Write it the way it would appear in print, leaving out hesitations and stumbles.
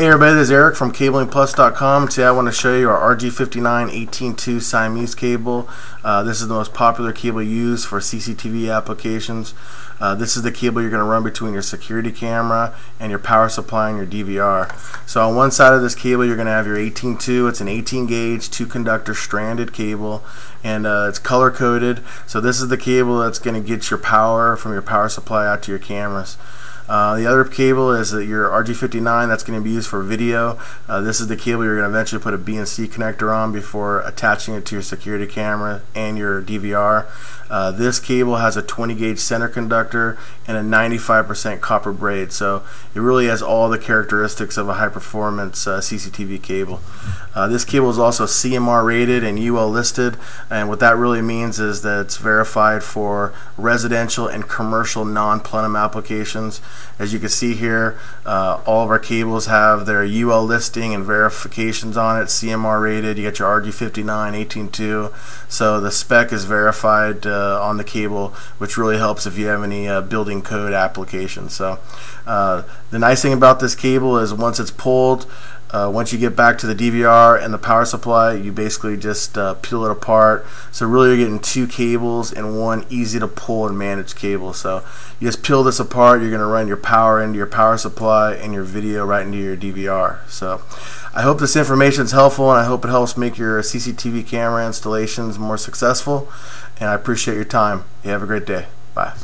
Hey everybody, this is Eric from CablingPlus.com. Today I want to show you our RG59 18-2 Siamese cable. This is the most popular cable used for CCTV applications. This is the cable you're going to run between your security camera and your power supply and your DVR. So on one side of this cable you're going to have your 18-2. It's an 18-gauge, two-conductor stranded cable, and it's color-coded. So this is the cable that's going to get your power from your power supply out to your cameras. The other cable is your RG59. That's going to be used for video. This is the cable you're going to eventually put a BNC connector on before attaching it to your security camera and your DVR. This cable has a 20-gauge center conductor and a 95% copper braid, so it really has all the characteristics of a high-performance CCTV cable. This cable is also CMR rated and UL listed, and what that really means is that it's verified for residential and commercial non-plenum applications. As you can see here, all of our cables have their UL listing and verifications on it, CMR rated. You get your RG59, 18-2, so the spec is verified on the cable, which really helps if you have any building code applications. So the nice thing about this cable is once it's pulled, once you get back to the DVR and the power supply, you basically just peel it apart. So really you're getting two cables and one easy to pull and manage cable. So you just peel this apart, you're going to run your power into your power supply and your video right into your DVR. So I hope this information is helpful, and I hope it helps make your CCTV camera installations more successful. And I appreciate your time. You have a great day. Bye.